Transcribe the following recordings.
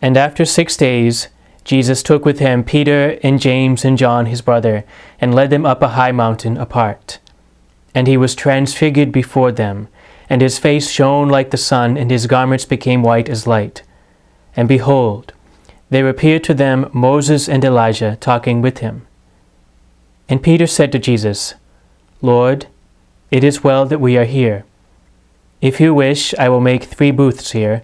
And after 6 days, Jesus took with him Peter and James and John his brother, and led them up a high mountain apart. And he was transfigured before them, and his face shone like the sun, and his garments became white as light. And behold, there appeared to them Moses and Elijah talking with him. And Peter said to Jesus, "Lord, it is well that we are here. If you wish, I will make 3 booths here,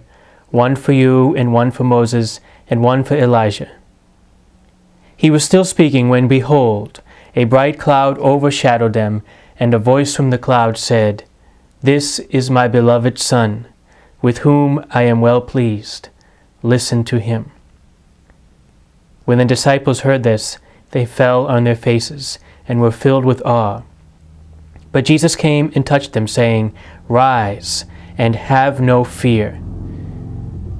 one for you, and one for Moses, and one for Elijah." He was still speaking when, behold, a bright cloud overshadowed them, and a voice from the cloud said, "This is my beloved Son, with whom I am well pleased. Listen to him." When the disciples heard this, they fell on their faces and were filled with awe. But Jesus came and touched them, saying, "Rise and have no fear."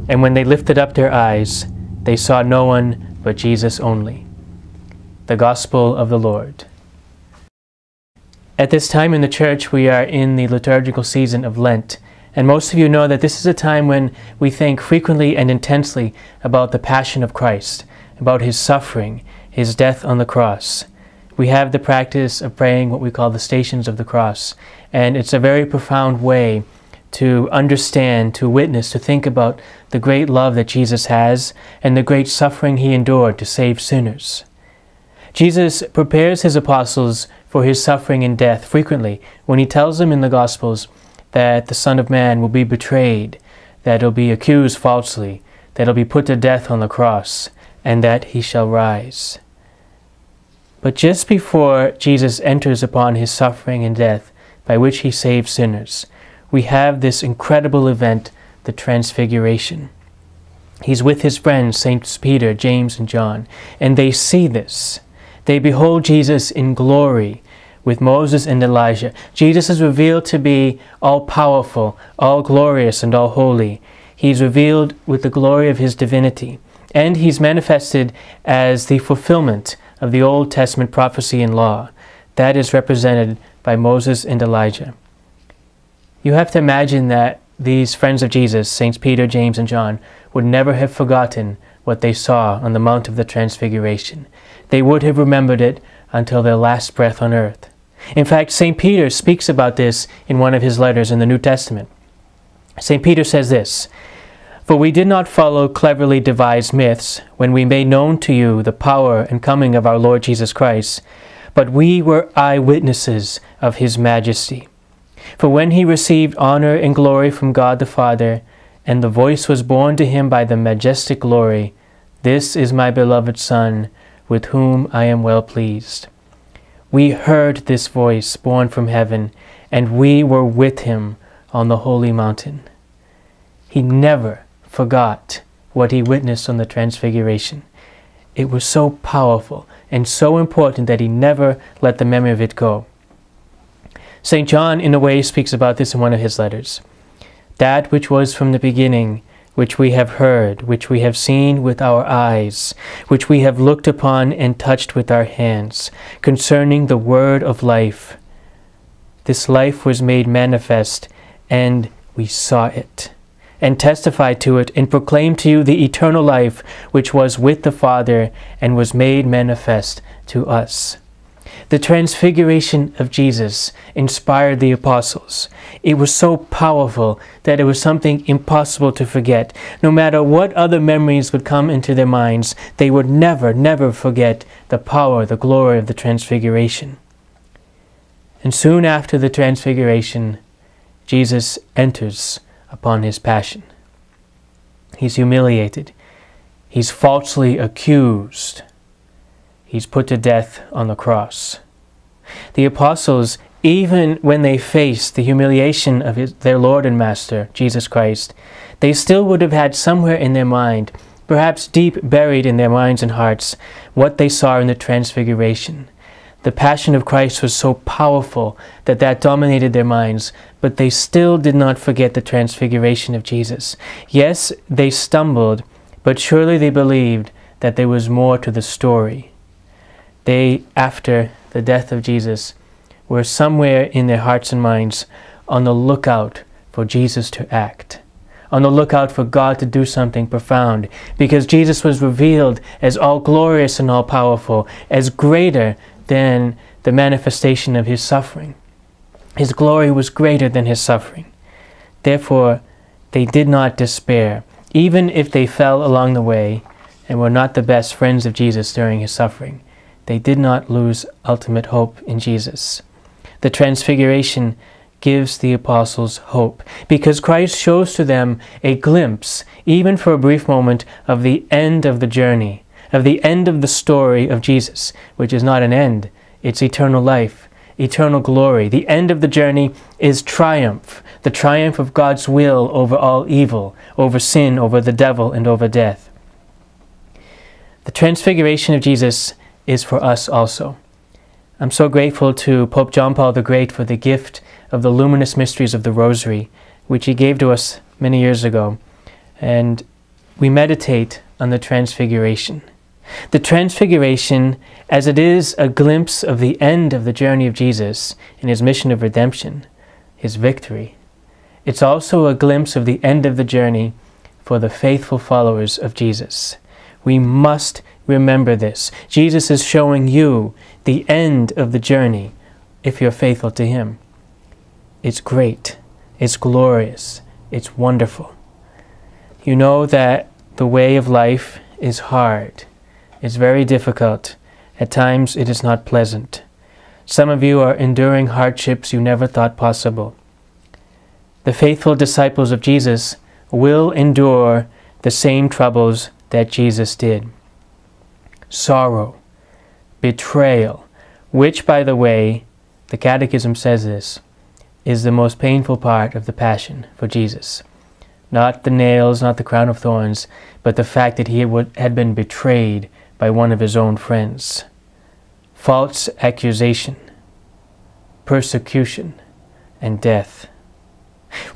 And when they lifted up their eyes, they saw no one but Jesus only. The Gospel of the Lord. At this time in the Church, we are in the liturgical season of Lent, and most of you know that this is a time when we think frequently and intensely about the Passion of Christ, about His suffering, His death on the cross. We have the practice of praying what we call the Stations of the Cross, and it's a very profound way to understand, to witness, to think about the great love that Jesus has and the great suffering He endured to save sinners. Jesus prepares His apostles for His suffering and death frequently when He tells them in the Gospels that the Son of Man will be betrayed, that He'll be accused falsely, that He'll be put to death on the cross, and that He shall rise. But just before Jesus enters upon His suffering and death, by which He saves sinners, we have this incredible event, the Transfiguration. He's with His friends, Saints Peter, James, and John, and they see this. They behold Jesus in glory, with Moses and Elijah. Jesus is revealed to be all-powerful, all-glorious, and all-holy. He's revealed with the glory of His divinity, and He's manifested as the fulfillment of the Old Testament prophecy and law. That is represented by Moses and Elijah. You have to imagine that these friends of Jesus, Saints Peter, James, and John, would never have forgotten what they saw on the Mount of the Transfiguration. They would have remembered it until their last breath on earth. In fact, St. Peter speaks about this in one of his letters in the New Testament. St. Peter says this, "For we did not follow cleverly devised myths when we made known to you the power and coming of our Lord Jesus Christ, but we were eyewitnesses of His majesty. For when He received honor and glory from God the Father, and the voice was borne to Him by the majestic glory, 'This is my beloved Son, with whom I am well pleased.' We heard this voice born from heaven, and we were with Him on the holy mountain." He never forgot what he witnessed on the Transfiguration. It was so powerful and so important that he never let the memory of it go. St. John, in a way, speaks about this in one of his letters. "That which was from the beginning, which we have heard, which we have seen with our eyes, which we have looked upon and touched with our hands, concerning the word of life. This life was made manifest, and we saw it, and testified to it, and proclaimed to you the eternal life, which was with the Father, and was made manifest to us." The transfiguration of Jesus inspired the apostles. It was so powerful that it was something impossible to forget. No matter what other memories would come into their minds, they would never, never forget the power, the glory of the transfiguration. And soon after the transfiguration, Jesus enters upon His passion. He's humiliated. He's falsely accused. He's put to death on the cross. The apostles, even when they faced the humiliation of their Lord and Master, Jesus Christ, they still would have had somewhere in their mind, perhaps deep buried in their minds and hearts, what they saw in the Transfiguration. The Passion of Christ was so powerful that that dominated their minds, but they still did not forget the Transfiguration of Jesus. Yes, they stumbled, but surely they believed that there was more to the story. They, after the death of Jesus, were somewhere in their hearts and minds on the lookout for Jesus to act, on the lookout for God to do something profound, because Jesus was revealed as all-glorious and all-powerful, as greater than the manifestation of his suffering. His glory was greater than his suffering. Therefore, they did not despair, even if they fell along the way and were not the best friends of Jesus during his suffering. They did not lose ultimate hope in Jesus. The Transfiguration gives the apostles hope, because Christ shows to them a glimpse, even for a brief moment, of the end of the journey, of the end of the story of Jesus, which is not an end, it's eternal life, eternal glory. The end of the journey is triumph, the triumph of God's will over all evil, over sin, over the devil, and over death. The Transfiguration of Jesus is for us also. I'm so grateful to Pope John Paul the Great for the gift of the luminous mysteries of the Rosary, which he gave to us many years ago, and we meditate on the Transfiguration. The Transfiguration, as it is a glimpse of the end of the journey of Jesus in his mission of redemption, his victory, it's also a glimpse of the end of the journey for the faithful followers of Jesus. We must remember this. Jesus is showing you the end of the journey if you're faithful to him. It's great, it's glorious, it's wonderful. You know that the way of life is hard. It's very difficult. At times it is not pleasant. Some of you are enduring hardships you never thought possible. The faithful disciples of Jesus will endure the same troubles that Jesus did. Sorrow, betrayal, which, by the way, the Catechism says this, is the most painful part of the Passion for Jesus. Not the nails, not the crown of thorns, but the fact that he had been betrayed by one of his own friends. False accusation, persecution, and death.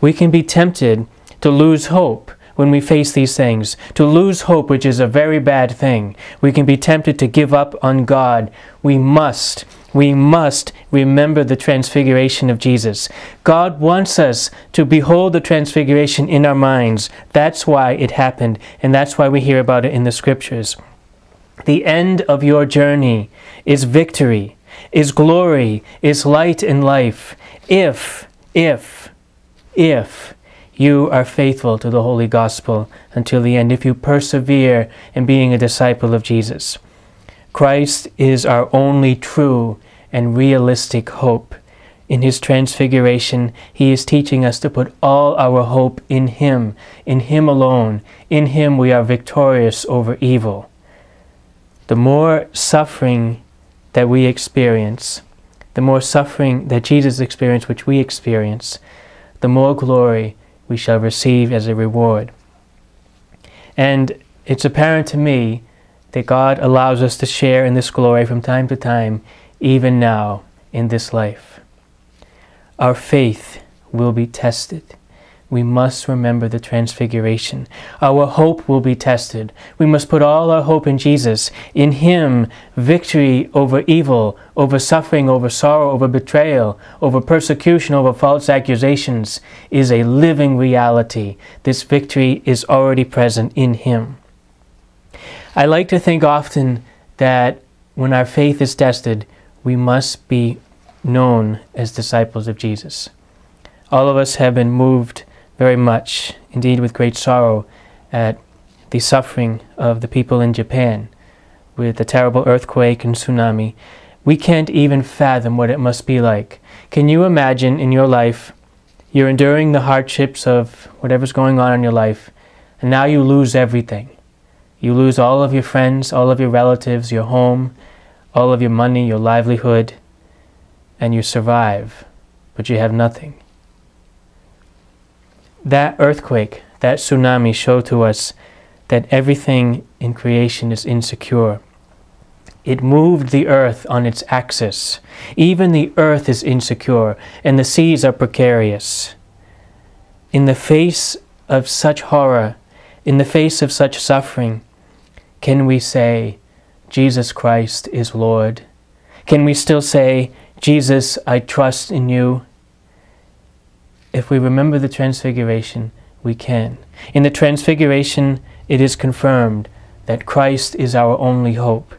We can be tempted to lose hope when we face these things, to lose hope, which is a very bad thing. We can be tempted to give up on God. We must remember the Transfiguration of Jesus. God wants us to behold the Transfiguration in our minds. That's why it happened, and that's why we hear about it in the Scriptures. The end of your journey is victory, is glory, is light and life, if you are faithful to the Holy Gospel until the end, if you persevere in being a disciple of Jesus. Christ is our only true and realistic hope. In his Transfiguration, he is teaching us to put all our hope in him alone. In him we are victorious over evil. The more suffering that we experience, the more suffering that Jesus experienced, which we experience, the more glory we shall receive as a reward. And it's apparent to me that God allows us to share in this glory from time to time, even now in this life. Our faith will be tested. We must remember the Transfiguration. Our hope will be tested. We must put all our hope in Jesus. In him, victory over evil, over suffering, over sorrow, over betrayal, over persecution, over false accusations is a living reality. This victory is already present in him. I like to think often that when our faith is tested, we must be known as disciples of Jesus. All of us have been moved very much, indeed with great sorrow, at the suffering of the people in Japan with the terrible earthquake and tsunami. We can't even fathom what it must be like. Can you imagine in your life, you're enduring the hardships of whatever's going on in your life, and now you lose everything. You lose all of your friends, all of your relatives, your home, all of your money, your livelihood, and you survive, but you have nothing. That earthquake, that tsunami showed to us that everything in creation is insecure. It moved the earth on its axis. Even the earth is insecure, and the seas are precarious. In the face of such horror, in the face of such suffering, can we say, Jesus Christ is Lord? Can we still say, Jesus, I trust in you? If we remember the Transfiguration, we can. In the Transfiguration, it is confirmed that Christ is our only hope.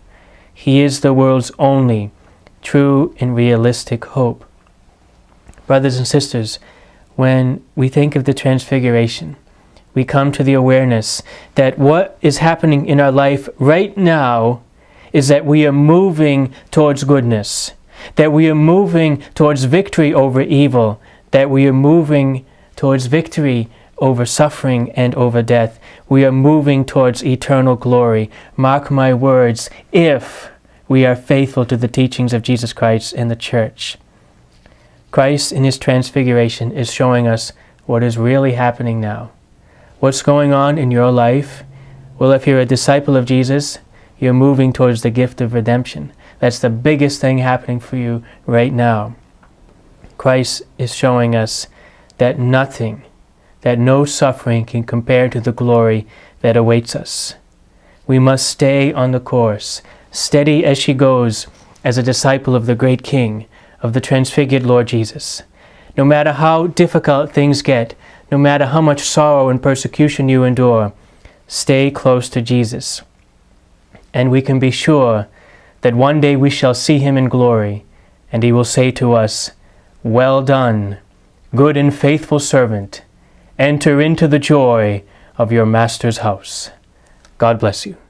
He is the world's only true and realistic hope. Brothers and sisters, when we think of the Transfiguration, we come to the awareness that what is happening in our life right now is that we are moving towards goodness, that we are moving towards victory over evil, that we are moving towards victory over suffering and over death. We are moving towards eternal glory. Mark my words, if we are faithful to the teachings of Jesus Christ and the Church. Christ in His Transfiguration is showing us what is really happening now. What's going on in your life? Well, if you're a disciple of Jesus, you're moving towards the gift of redemption. That's the biggest thing happening for you right now. Christ is showing us that nothing, that no suffering can compare to the glory that awaits us. We must stay on the course, steady as she goes, as a disciple of the great King, of the transfigured Lord Jesus. No matter how difficult things get, no matter how much sorrow and persecution you endure, stay close to Jesus. And we can be sure that one day we shall see Him in glory, and He will say to us, "Well done, good and faithful servant. Enter into the joy of your Master's house." God bless you.